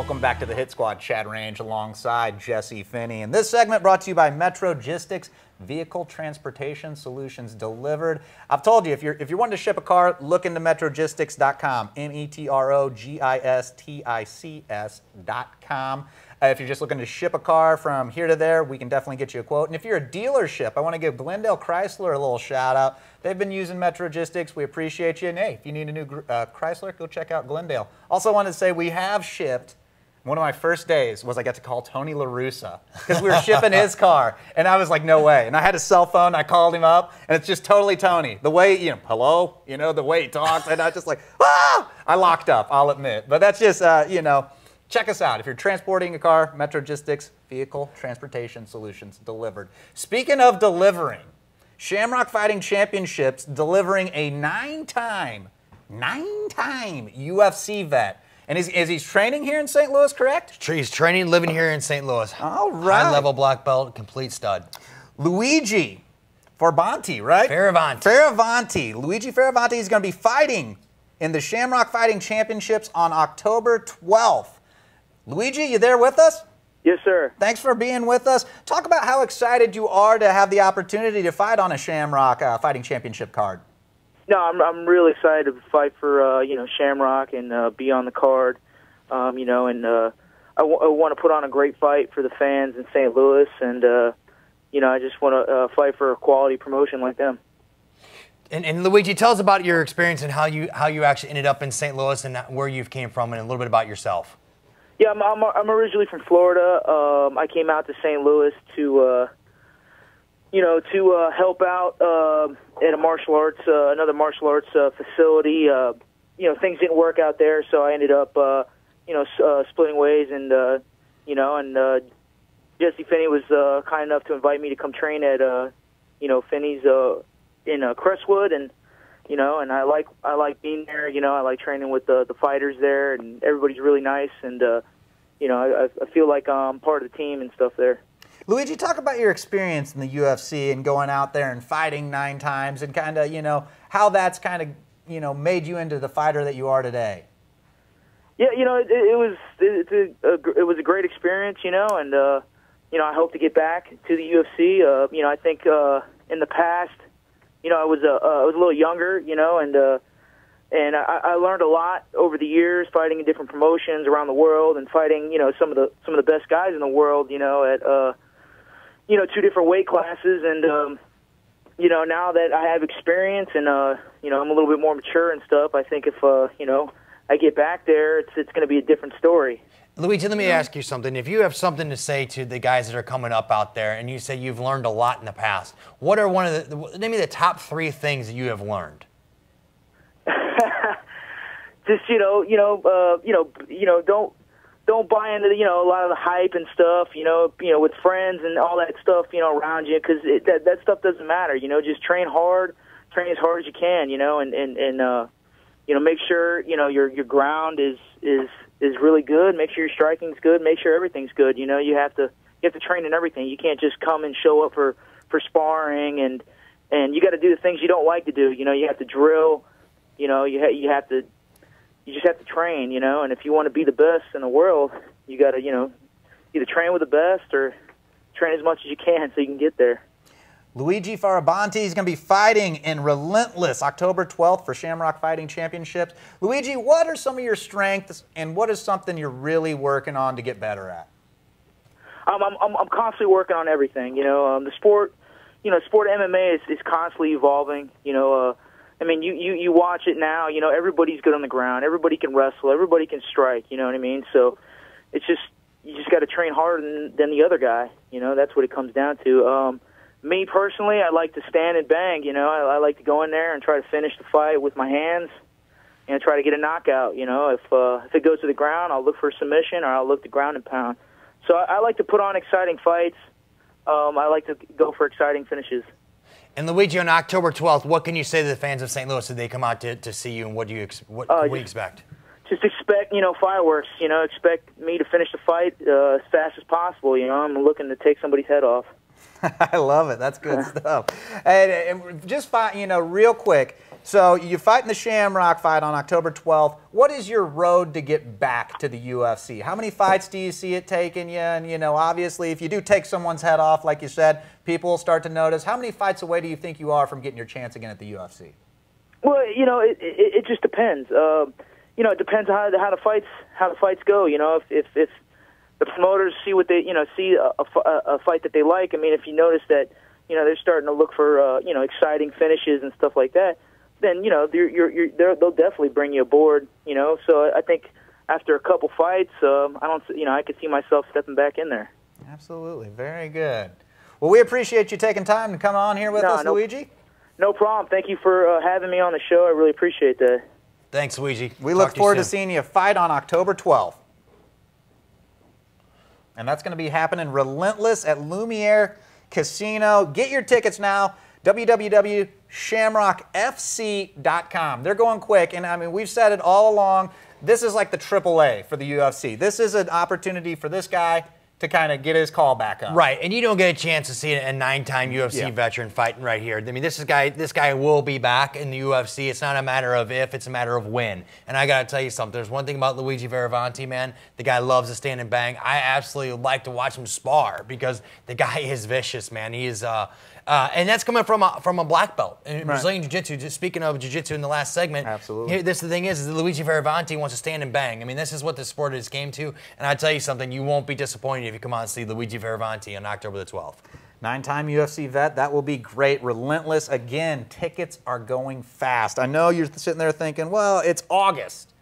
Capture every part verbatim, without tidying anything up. Welcome back to the Hit Squad. Chad Range alongside Jesse Finney. And this segment brought to you by MetroGistics, vehicle transportation solutions delivered. I've told you, if you're, if you're wanting to ship a car, look into metrogistics dot com, M E T R O G I S T I C S dot com. Uh, if you're just looking to ship a car from here to there, we can definitely get you a quote. And if you're a dealership, I want to give Glendale Chrysler a little shout out. They've been using MetroGistics. We appreciate you. And hey, if you need a new uh, Chrysler, go check out Glendale. Also wanted to say we have shipped. One of my first days was I got to call Tony LaRussa because we were shipping his car. And I was like, no way. And I had a cell phone. I called him up. And it's just totally Tony. The way, you know, hello, you know, the way he talks. And I just like, ah! I locked up, I'll admit. But that's just, uh, you know, check us out. If you're transporting a car, MetroGistics, vehicle transportation solutions delivered. Speaking of delivering, Shamrock Fighting Championships delivering a nine-time, nine-time U F C vet. And is, is he training here in Saint Louis, correct? He's training, living here in Saint Louis. All right. High-level black belt, complete stud. Luigi Fioravanti, right? Fioravanti. Fioravanti. Luigi Fioravanti is going to be fighting in the Shamrock Fighting Championships on October twelfth. Luigi, you there with us? Yes, sir. Thanks for being with us. Talk about how excited you are to have the opportunity to fight on a Shamrock uh, Fighting Championship card. No, I'm I'm really excited to fight for uh, you know, Shamrock and uh, be on the card, um, you know, and uh, I, w I want to put on a great fight for the fans in Saint Louis, and uh, you know, I just want to uh, fight for a quality promotion like them. And, and Luigi, tell us about your experience and how you how you actually ended up in Saint Louis and where you came from, and a little bit about yourself. Yeah, I'm I'm, I'm originally from Florida. Um, I came out to Saint Louis to. Uh, You know, to uh, help out uh, at a martial arts, uh, another martial arts uh, facility. Uh, you know, things didn't work out there, so I ended up, uh, you know, uh, splitting ways. And uh, you know, and uh, Jesse Finney was uh, kind enough to invite me to come train at, uh, you know, Finney's uh, in uh, Crestwood, and you know, and I like I like being there. You know, I like training with the the fighters there, and everybody's really nice. And uh, you know, I, I feel like I'm part of the team and stuff there. Luigi, talk about your experience in the U F C and going out there and fighting nine times and kind of, you know, how that's kind of, you know, made you into the fighter that you are today. Yeah, you know, it, it was it, it was a great experience, you know, and, uh, you know, I hope to get back to the U F C. Uh, you know, I think uh, in the past, you know, I was, uh, uh, I was a little younger, you know, and, uh, and I, I learned a lot over the years fighting in different promotions around the world and fighting, you know, some of the, some of the best guys in the world, you know, at, uh, you know, two different weight classes, and um, you know, now that I have experience and uh, you know, I'm a little bit more mature and stuff, I think if uh, you know, I get back there, it's it's going to be a different story. Luigi, let me yeah. ask you something. If you have something to say to the guys that are coming up out there, and you say you've learned a lot in the past, what are one of the name me the top three things that you have learned? Just you know, you know, uh, you know, you know, don't. Don't buy into, you know, a lot of the hype and stuff, you know, you know, with friends and all that stuff, you know, around you, because that, that stuff doesn't matter, you know, just train hard, train as hard as you can, you know, and, and, and uh, you know, make sure, you know, your, your ground is, is, is really good, make sure your striking's good, make sure everything's good, you know, you have to, you have to train in everything, you can't just come and show up for, for sparring, and, and you got to do the things you don't like to do, you know, you have to drill, you know, you, ha you have to, you just have to train, you know, and if you want to be the best in the world, you got to, you know, either train with the best or train as much as you can so you can get there. Luigi Fioravanti is going to be fighting in Relentless October twelfth for Shamrock Fighting Championships. Luigi, what are some of your strengths and what is something you're really working on to get better at? Um, I'm, I'm, I'm constantly working on everything, you know. Um, the sport, you know, sport M M A is, is constantly evolving, you know, uh, I mean, you, you, you watch it now, you know, everybody's good on the ground. Everybody can wrestle. Everybody can strike, you know what I mean? So it's just, you just got to train harder than, than the other guy. You know, that's what it comes down to. Um, me, personally, I like to stand and bang, you know. I, I like to go in there and try to finish the fight with my hands and try to get a knockout, you know. If, uh, if it goes to the ground, I'll look for a submission or I'll look to ground and pound. So I, I like to put on exciting fights. Um, I like to go for exciting finishes. And Luigi, on October twelfth, what can you say to the fans of Saint Louis that they come out to, to see you, and what do you ex what, uh, what do you expect? Just expect, you know, fireworks. You know, expect me to finish the fight uh, as fast as possible. You know, I'm looking to take somebody's head off. I love it. That's good stuff. And, and just, find, you know, real quick, So you fight in the Shamrock fight on October twelfth. What is your road to get back to the U F C? How many fights do you see it taking you? And, you know, obviously, if you do take someone's head off, like you said, people will start to notice. How many fights away do you think you are from getting your chance again at the U F C? Well, you know, it, it, it just depends. Uh, you know, it depends on how the, how the fights how the fights go. You know, if if, if the promoters see what they you know see a, a, a fight that they like. I mean, if you notice that you know they're starting to look for uh, you know exciting finishes and stuff like that, then you know you're, you're, you're, they'll definitely bring you aboard. You know, so I think after a couple fights, um, I don't you know I could see myself stepping back in there. Absolutely, very good. Well, we appreciate you taking time to come on here with no, us, no, Luigi. No problem. Thank you for uh, having me on the show. I really appreciate that. Thanks, Luigi. We look forward to seeing you fight on October twelfth. And that's going to be happening Relentless at Lumiere Casino. Get your tickets now, w w w dot shamrock f c dot com. They're going quick, and I mean, we've said it all along. This is like the triple A for the U F C. This is an opportunity for this guy to kind of get his call back up. Right, and you don't get a chance to see a nine-time U F C yeah. veteran fighting right here. I mean, this is guy, this guy will be back in the U F C. It's not a matter of if, it's a matter of when. And I got to tell you something. There's one thing about Luigi Fioravanti, man. The guy loves to stand and bang. I absolutely like to watch him spar because the guy is vicious, man. He is, uh, uh, and that's coming from a, from a black belt in right. Brazilian Jiu-Jitsu. Just speaking of Jiu-Jitsu in the last segment, absolutely. Here, this the thing is, is that Luigi Fioravanti wants to stand and bang. I mean, this is what the sport has came to. And I tell you something, you won't be disappointed if you come on and see Luigi Fioravanti on October the twelfth. Nine-time U F C vet. That will be great. Relentless. Again, tickets are going fast. I know you're sitting there thinking, well, it's August.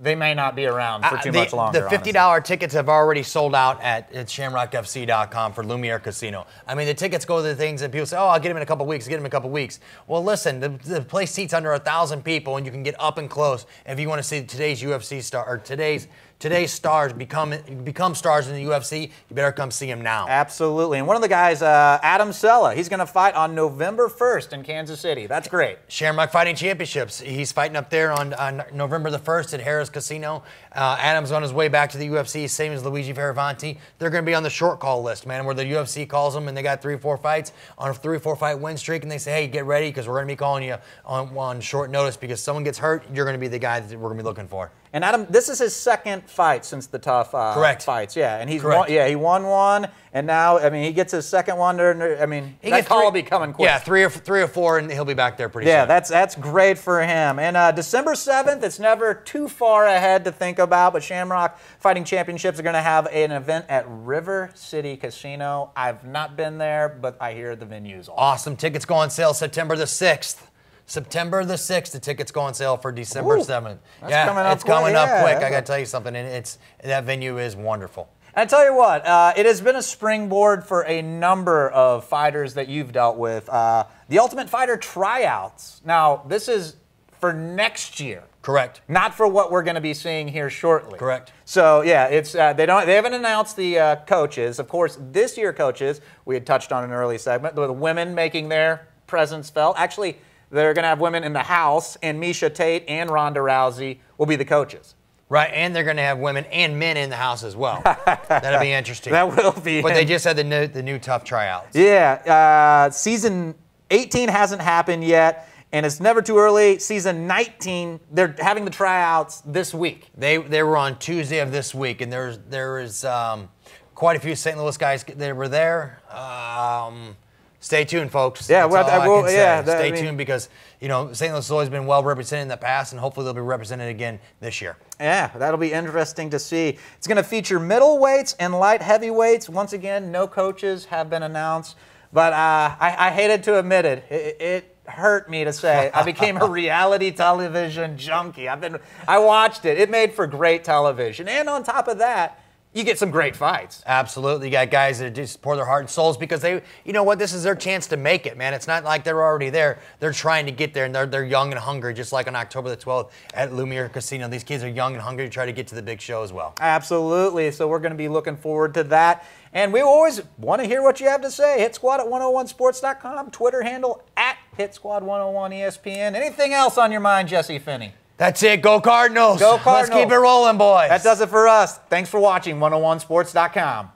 They may not be around for too uh, the, much longer. The fifty dollar honestly. tickets have already sold out at, at shamrock f c dot com for Lumiere Casino. I mean, the tickets go to the things that people say, oh, I'll get them in a couple weeks, get them in a couple weeks. Well, listen, the, the place seats under one thousand people, and you can get up and close if you want to see today's U F C star, or today's Today's stars become become stars in the U F C. You better come see him now. Absolutely. And one of the guys, uh, Adam Sella, he's going to fight on November first in Kansas City. That's great. Shamrock Fighting Championships. He's fighting up there on, on November the first at Harris Casino. Uh, Adam's on his way back to the U F C, same as Luigi Fioravanti. They're going to be on the short call list, man, where the U F C calls them and they got three, four fights on a three, four fight win streak, and they say, hey, get ready because we're going to be calling you on, on short notice because someone gets hurt, you're going to be the guy that we're going to be looking for. And Adam, this is his second fight since the tough uh, Correct. fights. Yeah, and he's won, yeah he won one, and now I mean he gets his second one. I mean he that call will be coming quick. Yeah, three or three or four, and he'll be back there pretty yeah, soon. Yeah, that's that's great for him. And uh, December seventh, it's never too far ahead to think about. But Shamrock Fighting Championships are going to have an event at River City Casino. I've not been there, but I hear the venue's awesome. Awesome. Tickets go on sale September the sixth. September the sixth, the tickets go on sale for December seventh. Yeah, coming up it's quick. coming yeah, up quick. I got to tell you something, and it's that venue is wonderful. And I tell you what, uh, it has been a springboard for a number of fighters that you've dealt with. Uh, the Ultimate Fighter tryouts. Now, this is for next year. Correct. Not for what we're going to be seeing here shortly. Correct. So yeah, it's uh, they don't they haven't announced the uh, coaches. Of course, this year coaches we had touched on in an early segment the women making their presence felt. Actually, they're going to have women in the house, and Miesha Tate and Ronda Rousey will be the coaches. Right, and they're going to have women and men in the house as well. That'll be interesting. That will be. But they just had the new, the new tough tryouts. Yeah, uh, season eighteen hasn't happened yet, and it's never too early. Season nineteen, they're having the tryouts this week. They they were on Tuesday of this week, and there's there is um, quite a few Saint Louis guys that were there. Um, Stay tuned, folks. Yeah, That's well, all I will, I can yeah, say. That, Stay I mean, tuned because, you know, Saint Louis has always been well represented in the past, and hopefully they'll be represented again this year. Yeah, that'll be interesting to see. It's going to feature middleweights and light heavyweights. Once again, no coaches have been announced, but uh, I, I hated to admit it. It, it hurt me to say. I became a reality television junkie. I've been, I watched it. It made for great television, and on top of that, you get some great fights. Absolutely. You got guys that just pour their heart and souls because they, you know what, this is their chance to make it, man. It's not like they're already there. They're trying to get there, and they're, they're young and hungry, just like on October the twelfth at Lumiere Casino. These kids are young and hungry to try to get to the big show as well. Absolutely. So we're going to be looking forward to that. And we always want to hear what you have to say. Hit Squad at one oh one sports dot com, Twitter handle at Hit Squad one oh one E S P N. Anything else on your mind, Jesse Finney? That's it. Go Cardinals. Go Cardinals. Let's keep it rolling, boys. That does it for us. Thanks for watching one oh one sports dot com.